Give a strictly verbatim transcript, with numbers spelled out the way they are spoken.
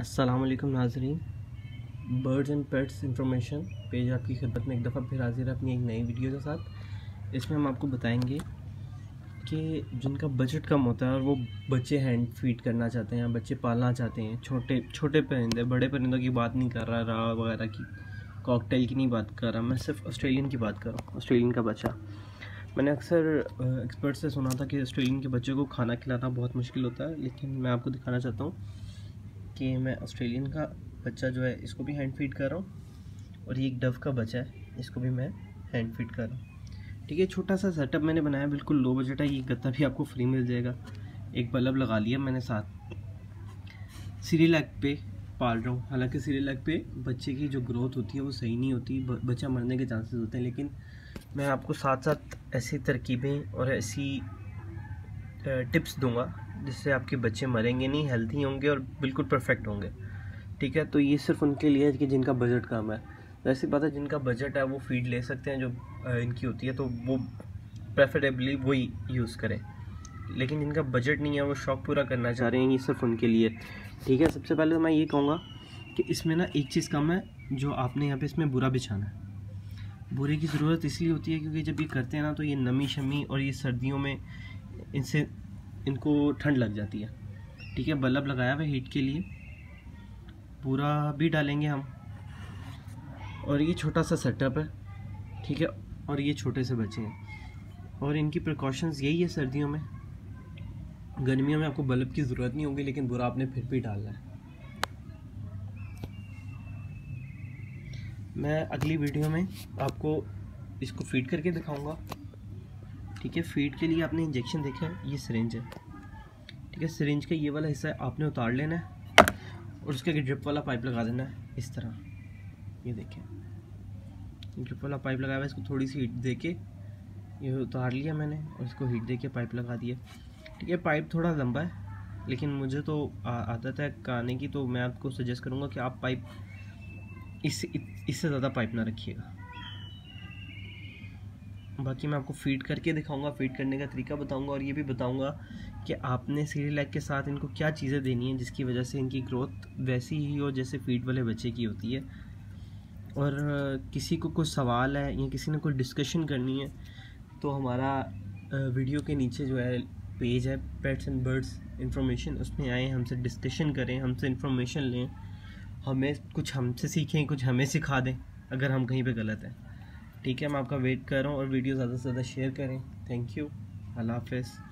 अस्सलाम वालेकुम नाजरीन, birds and pets information page आपकी खिदमत में एक दफ़ा फिर हाजिर है अपनी एक नई वीडियो के साथ। इसमें हम आपको बताएंगे कि जिनका बजट कम होता है और वो बच्चे हैंड फीड करना चाहते हैं या बच्चे पालना चाहते हैं, छोटे छोटे परिंदे, बड़े परिंदों की बात नहीं कर रहा, राव वगैरह की, कॉकटेल की नहीं बात कर रहा, मैं सिर्फ ऑस्ट्रेलियन की बात कर रहा हूँ। ऑस्ट्रेलियन का बच्चा मैंने अक्सर एक्सपर्ट से सुना था कि ऑस्ट्रेलियन के बच्चों को खाना खिलाना बहुत मुश्किल होता है, लेकिन मैं आपको दिखाना चाहता हूँ कि मैं ऑस्ट्रेलियन का बच्चा जो है इसको भी हैंड फीड कर रहा हूँ, और ये एक डव का बच्चा है, इसको भी मैं हैंड फीड कर रहा हूँ। ठीक है, छोटा सा सेटअप मैंने बनाया, बिल्कुल लो बजट है। ये गत्ता भी आपको फ्री मिल जाएगा, एक बल्ब लगा लिया मैंने साथ। सीरीलैक पे पाल रहा हूँ, हालाँकि सीरीलैक पे बच्चे की जो ग्रोथ होती है वो सही नहीं होती, बच्चा मरने के चांसेस होते हैं, लेकिन मैं आपको साथ साथ ऐसी तरकीबें और ऐसी टिप्स दूंगा जिससे आपके बच्चे मरेंगे नहीं, हेल्दी होंगे और बिल्कुल परफेक्ट होंगे। ठीक है, तो ये सिर्फ उनके लिए है कि जिनका बजट कम है। वैसी बात है, जिनका बजट है वो फीड ले सकते हैं जो इनकी होती है, तो वो प्रेफरेबली वही यूज़ करें, लेकिन जिनका बजट नहीं है, वो शौक़ पूरा करना चाह रहे हैं, ये सिर्फ उनके लिए। ठीक है, सबसे पहले तो मैं ये कहूँगा कि इसमें ना एक चीज़ कम है जो आपने यहाँ पर इसमें बुरा बिछाना है। बोरे की ज़रूरत इसलिए होती है क्योंकि जब ये करते हैं ना तो ये नमी शमी और ये सर्दियों में इनसे इनको ठंड लग जाती है। ठीक है, बल्ब लगाया हुआ हीट के लिए, बोरा भी डालेंगे हम, और ये छोटा सा सेटअप है। ठीक है, और ये छोटे से बच्चे हैं, और इनकी प्रिकॉशंस यही है। सर्दियों में, गर्मियों में आपको बल्ब की ज़रूरत नहीं होगी, लेकिन बोरा आपने फिर भी डालना है। मैं अगली वीडियो में आपको इसको फीड करके दिखाऊंगा। ठीक है, फीड के लिए आपने इंजेक्शन देखा है, ये सिरिंज है। ठीक है, सिरिंज का ये वाला हिस्सा आपने उतार लेना है और उसके आगे ड्रिप वाला पाइप लगा देना है, इस तरह। ये देखें, ड्रिप वाला पाइप लगाया हुआ, इसको थोड़ी सी हीट दे के ये उतार लिया मैंने और इसको हीट दे के पाइप लगा दिया। ठीक है, पाइप थोड़ा लंबा है, लेकिन मुझे तो आदत है काने की, तो मैं आपको सजेस्ट करूँगा कि आप पाइप इससे इससे ज़्यादा पाइप ना रखिएगा। बाकी मैं आपको फीड करके दिखाऊंगा, फीड करने का तरीका बताऊंगा, और ये भी बताऊंगा कि आपने सीरीलैक के साथ इनको क्या चीज़ें देनी है जिसकी वजह से इनकी ग्रोथ वैसी ही हो जैसे फीड वाले बच्चे की होती है। और किसी को कोई सवाल है या किसी ने कोई डिस्कशन करनी है तो हमारा वीडियो के नीचे जो है पेज है, पेट्स एंड बर्ड्स इंफॉर्मेशन, उसमें आएँ, हमसे डिस्कशन करें, हमसे इंफॉर्मेशन लें, हमें कुछ हमसे सीखें, कुछ हमें सिखा दें अगर हम कहीं पे गलत हैं। ठीक है, मैं आपका वेट कर रहा हूँ, और वीडियो ज़्यादा से ज़्यादा शेयर करें। थैंक यू, अल्लाह हाफ़िज़।